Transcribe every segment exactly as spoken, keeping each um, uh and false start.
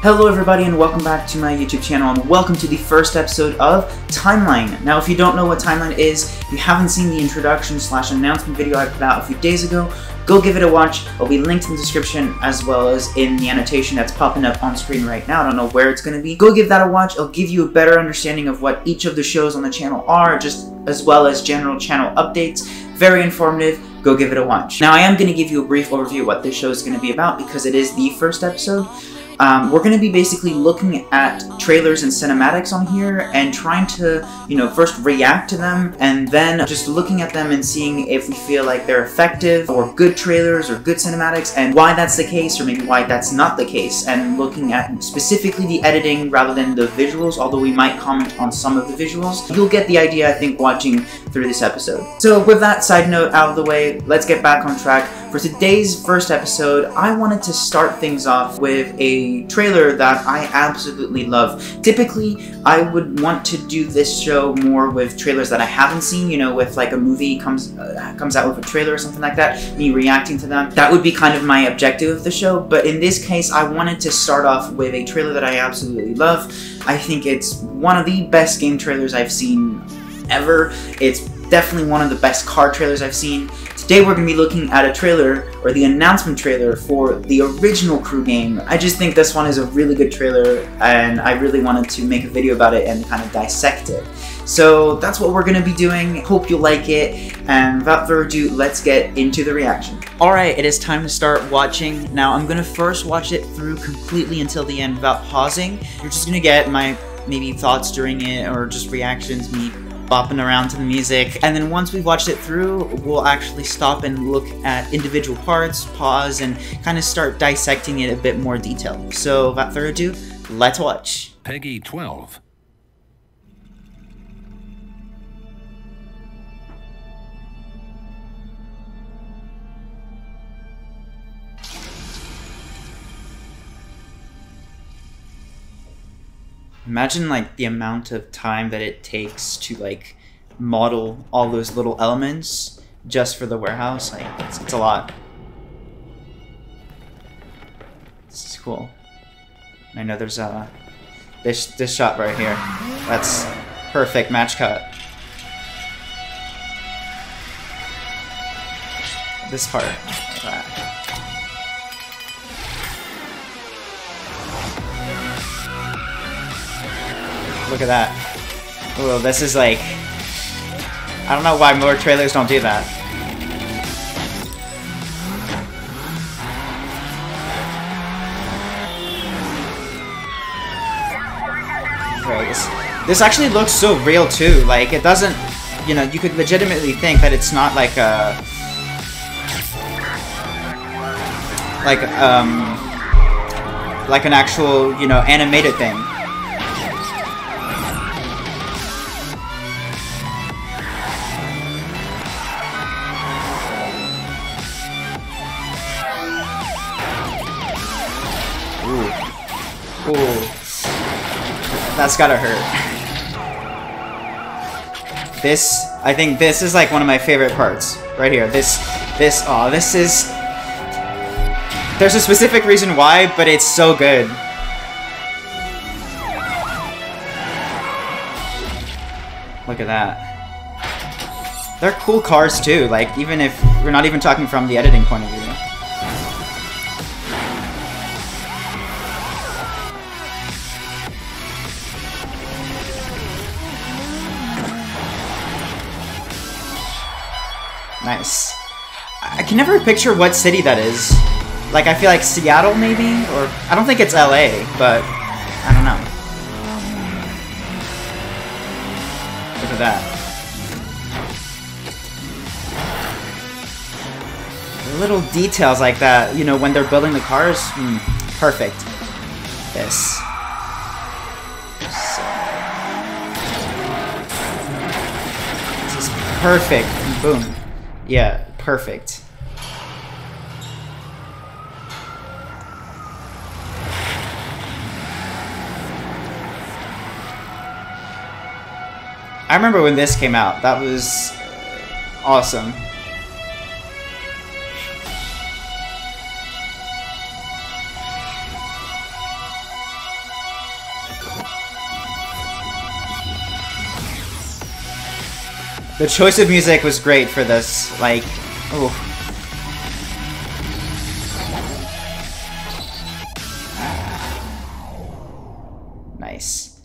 Hello everybody and welcome back to my YouTube channel and welcome to the first episode of Timeline. Now if you don't know what Timeline is, if you haven't seen the introduction slash announcement video I put out a few days ago, go give it a watch. It'll be linked in the description as well as in the annotation that's popping up on screen right now. I don't know where it's going to be. Go give that a watch. It'll give you a better understanding of what each of the shows on the channel are, just as well as general channel updates. Very informative. Go give it a watch. Now I am going to give you a brief overview of what this show is going to be about because it is the first episode. Um, we're going to be basically looking at trailers and cinematics on here and trying to, you know, first react to them and then just looking at them and seeing if we feel like they're effective or good trailers or good cinematics and why that's the case or maybe why that's not the case, and looking at specifically the editing rather than the visuals, although we might comment on some of the visuals. You'll get the idea, I think, watching through this episode. So with that side note out of the way, let's get back on track. For today's first episode, I wanted to start things off with a trailer that I absolutely love. Typically, I would want to do this show more with trailers that I haven't seen, you know, with like a movie comes uh, comes out with a trailer or something like that, me reacting to them. That would be kind of my objective of the show, but in this case, I wanted to start off with a trailer that I absolutely love. I think it's one of the best game trailers I've seen ever. It's definitely one of the best car trailers I've seen. Today we're going to be looking at a trailer, or the announcement trailer, for the original Crew game. I just think this one is a really good trailer and I really wanted to make a video about it and kind of dissect it. So that's what we're going to be doing. Hope you like it, and without further ado, let's get into the reaction. Alright, it is time to start watching. Now I'm going to first watch it through completely until the end without pausing. You're just going to get my maybe thoughts during it or just reactions, me bopping around to the music, and then once we've watched it through, we'll actually stop and look at individual parts, pause, and kind of start dissecting it a bit more detail. So without further ado, let's watch. Peggy twelve. Imagine like the amount of time that it takes to like model all those little elements just for the warehouse. Like it's, it's a lot. This is cool. I know there's uh this this shot right here. That's perfect match cut. This part. That. Look at that. Oh, this is like... I don't know why more trailers don't do that. Right, this, this actually looks so real too. Like, it doesn't... You know, you could legitimately think that it's not like a... Like, um... Like an actual, you know, animated thing. Ooh, that's gotta hurt. This, I think this is like one of my favorite parts, right here. This, this, oh, this is, there's a specific reason why, but it's so good. Look at that. They're cool cars too, like even if, we're not even talking from the editing point of view. Nice. I can never picture what city that is. Like, I feel like Seattle, maybe? Or, I don't think it's L A, but I don't know. Look at that. Little details like that, you know, when they're building the cars. Mm, perfect. This. So. This is perfect. Boom. Yeah, perfect. I remember when this came out. That was awesome. The choice of music was great for this. Like, oh. Nice.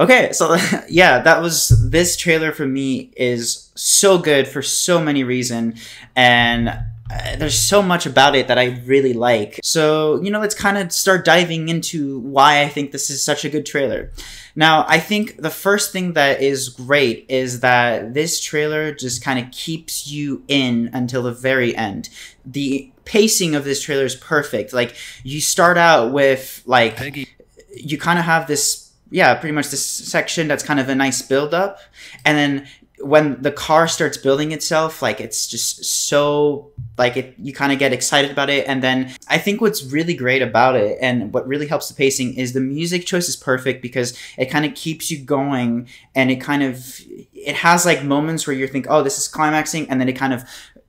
Okay, so yeah, that was this trailer for me is so good for so many reasons, and Uh, there's so much about it that I really like. So, you know, let's kind of start diving into why I think this is such a good trailer. Now, I think the first thing that is great is that this trailer just kind of keeps you in until the very end. The pacing of this trailer is perfect. Like, you start out with, like, Peggy. You kind of have this, yeah, pretty much this section that's kind of a nice build-up. And then when the car starts building itself, like, it's just so, like, it, you kind of get excited about it. And then I think what's really great about it and what really helps the pacing is the music choice is perfect, because it kind of keeps you going, and it kind of, it has like moments where you think, oh, this is climaxing, and then it kind of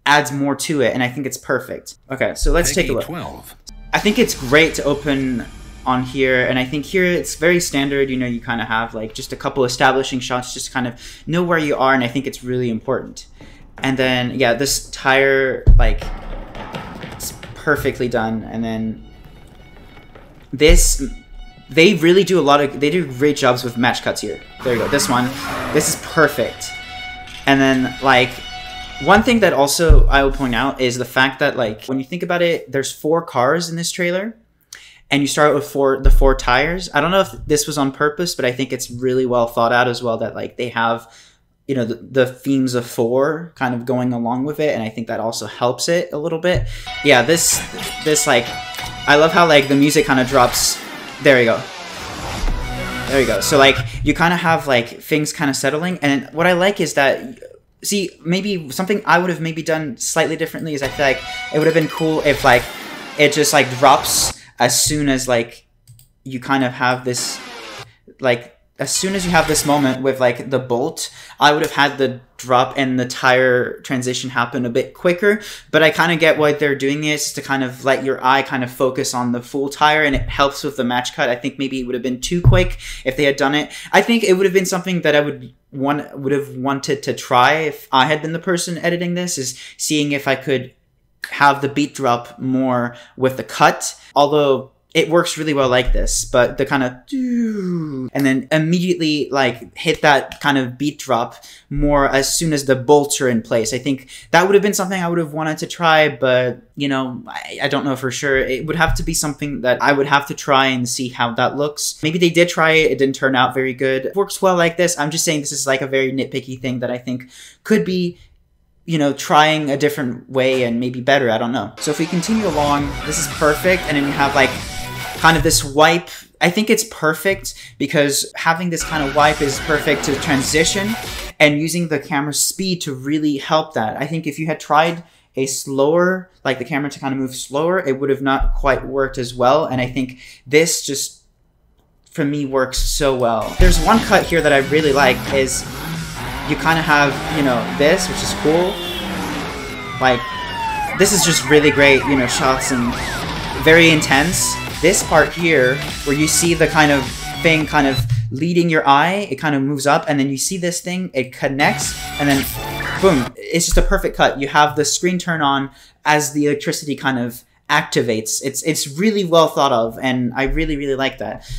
adds more to it. And I think it's perfect. Okay, so let's take a look. twelve. I think it's great to open on here, and I think here it's very standard. You know, you kind of have like just a couple establishing shots, just kind of know where you are, and I think it's really important. And then yeah, this tire, like, it's perfectly done. And then this, they really do a lot of, they do great jobs with match cuts here. There you go, this one, this is perfect. And then like, one thing that also I will point out is the fact that, like, when you think about it, there's four cars in this trailer, and you start with four, the four tires. I don't know if this was on purpose, but I think it's really well thought out as well, that like they have, you know, the, the themes of four kind of going along with it. And I think that also helps it a little bit. Yeah, this, this like, I love how like the music kind of drops. There you go. There you go. So like you kind of have like things kind of settling. And what I like is that, see, maybe something I would have maybe done slightly differently is I feel like it would have been cool if like it just like drops as soon as like you kind of have this, like as soon as you have this moment with like the bolt, I would have had the drop and the tire transition happen a bit quicker. But I kind of get why they're doing this, to kind of let your eye kind of focus on the full tire, and it helps with the match cut. I think maybe it would have been too quick if they had done it. I think it would have been something that I would want would have wanted to try if I had been the person editing this, is seeing if I could have the beat drop more with the cut, although it works really well like this. But the kind of and then immediately like hit that kind of beat drop more as soon as the bolts are in place. I think that would have been something I would have wanted to try, but you know, I, I don't know for sure. It would have to be something that I would have to try and see how that looks. Maybe they did try it, it didn't turn out very good. It works well like this. I'm just saying this is like a very nitpicky thing that I think could be, you know, trying a different way and maybe better, I don't know. So if we continue along, this is perfect. And then you have like kind of this wipe. I think it's perfect because having this kind of wipe is perfect to transition, and using the camera's speed to really help that. I think if you had tried a slower, like the camera to kind of move slower, it would have not quite worked as well. And I think this just, for me, works so well. There's one cut here that I really like is, you kind of have, you know, this, which is cool. Like, this is just really great, you know, shots and very intense. This part here, where you see the kind of thing kind of leading your eye, it kind of moves up, and then you see this thing, it connects, and then boom, it's just a perfect cut. You have the screen turn on as the electricity kind of activates. It's, it's really well thought of, and I really, really like that.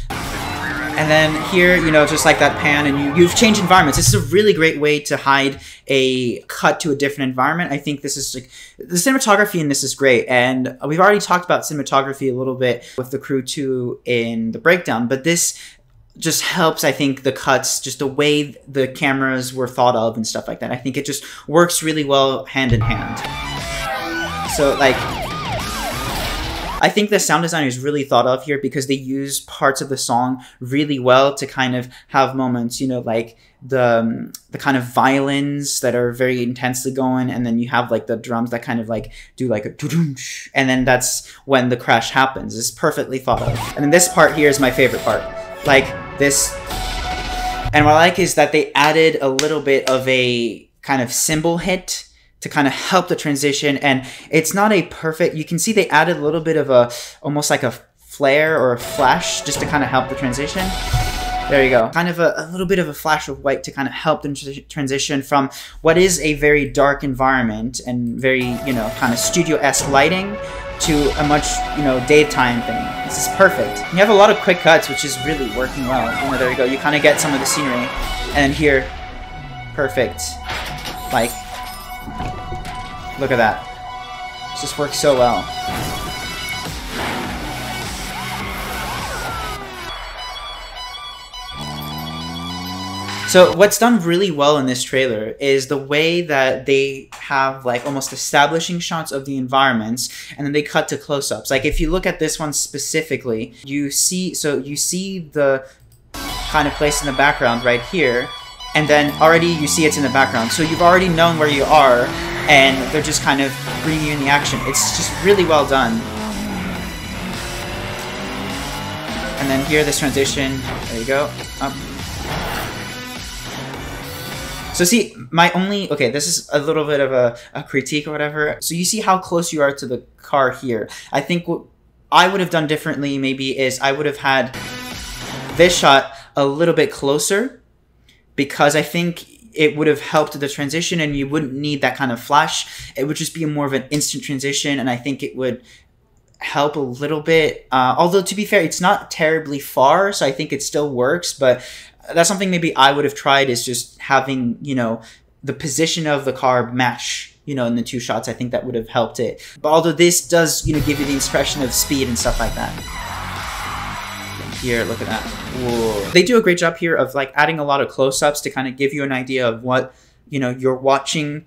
And then here, you know, just like that pan, and you, you've changed environments. This is a really great way to hide a cut to a different environment. I think this is like, the cinematography in this is great. And we've already talked about cinematography a little bit with The Crew two in the breakdown, but this just helps, I think, the cuts, just the way the cameras were thought of and stuff like that. I think it just works really well hand in hand. So like, I think the sound design is really thought of here, because they use parts of the song really well to kind of have moments, you know, like the um, the kind of violins that are very intensely going, and then you have like the drums that kind of like do like a doo-doom-sh, and then that's when the crash happens. It's perfectly thought of. And then this part here is my favorite part, like this. And what I like is that they added a little bit of a kind of cymbal hit to kind of help the transition. And it's not a perfect, you can see they added a little bit of a, almost like a flare or a flash, just to kind of help the transition. There you go. Kind of a, a little bit of a flash of white to kind of help them tr transition from what is a very dark environment and very, you know, kind of studio-esque lighting to a much, you know, daytime thing. This is perfect. You have a lot of quick cuts, which is really working well. You know, there you go. You kind of get some of the scenery. And here, perfect. Like, look at that. This just works so well. So what's done really well in this trailer is the way that they have like almost establishing shots of the environments, and then they cut to close-ups. Like if you look at this one specifically, you see, so you see the kind of place in the background right here, and then already you see it's in the background. So you've already known where you are, and they're just kind of bringing you in the action. It's just really well done. And then here, this transition, there you go, up. So see, my only, okay, this is a little bit of a, a critique or whatever. So you see how close you are to the car here. I think what I would have done differently maybe is I would have had this shot a little bit closer, because I think it would have helped the transition and you wouldn't need that kind of flash. It would just be more of an instant transition, and I think it would help a little bit. Uh, although to be fair, it's not terribly far, so I think it still works, but that's something maybe I would have tried, is just having, you know, the position of the car match, you know, in the two shots. I think that would have helped it. But although this does, you know, give you the impression of speed and stuff like that. Here, look at that. Whoa. They do a great job here of like adding a lot of close-ups to kind of give you an idea of what, you know, you're watching.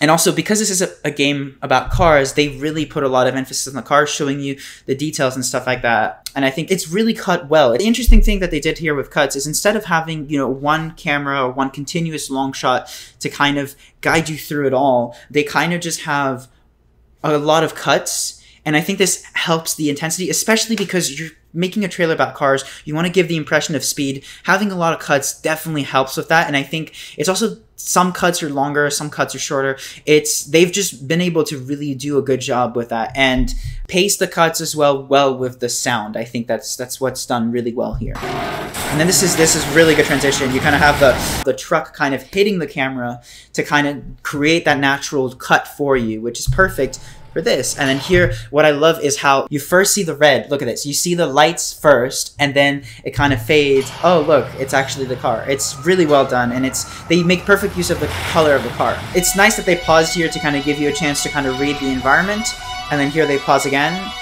And also, because this is a, a game about cars, they really put a lot of emphasis on the cars, showing you the details and stuff like that. And I think it's really cut well. The interesting thing that they did here with cuts is, instead of having, you know, one camera or one continuous long shot to kind of guide you through it all, they kind of just have a lot of cuts. And I think this helps the intensity, especially because you're making a trailer about cars. You want to give the impression of speed. Having a lot of cuts definitely helps with that. And I think it's also, some cuts are longer, some cuts are shorter. It's, they've just been able to really do a good job with that, and pace the cuts as well, well with the sound. I think that's that's what's done really well here. And then this is this is really good transition. You kind of have the the truck kind of hitting the camera to kind of create that natural cut for you, which is perfect for this. And then here, what I love is how you first see the red. Look at this. You see the lights first, and then it kind of fades. Oh, look, it's actually the car. It's really well done, and it's, they make perfect use of the color of the car. It's nice that they paused here to kind of give you a chance to kind of read the environment, and then here they pause again,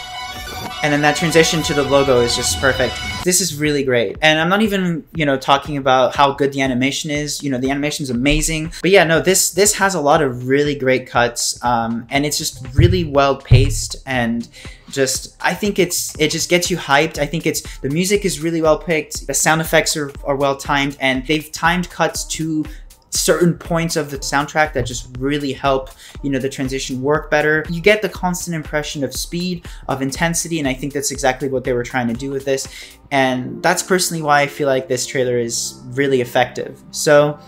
and then that transition to the logo is just perfect. This is really great. And I'm not even, you know, talking about how good the animation is. You know, the animation is amazing. But yeah, no, this this has a lot of really great cuts, um, and it's just really well paced, and just, I think it's, it just gets you hyped. I think it's, the music is really well picked, the sound effects are, are well timed, and they've timed cuts to certain points of the soundtrack that just really help, you know, the transition work better. You get the constant impression of speed, of intensity, and I think that's exactly what they were trying to do with this. And that's personally why I feel like this trailer is really effective. So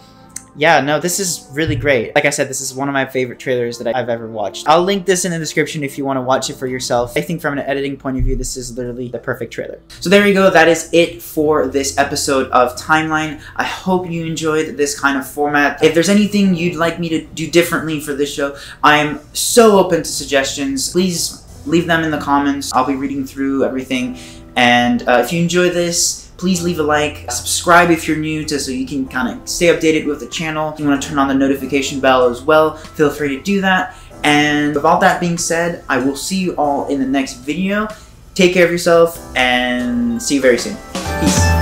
yeah, no, this is really great. Like I said, this is one of my favorite trailers that I've ever watched. I'll link this in the description if you want to watch it for yourself. I think from an editing point of view, this is literally the perfect trailer. So there you go. That is it for this episode of Timeline. I hope you enjoyed this kind of format. If there's anything you'd like me to do differently for this show, I'm so open to suggestions. Please leave them in the comments. I'll be reading through everything. And uh, if you enjoy this, please leave a like, subscribe if you're new, to so you can kind of stay updated with the channel. If you want to turn on the notification bell as well, feel free to do that. And with all that being said, I will see you all in the next video. Take care of yourself, and see you very soon. Peace.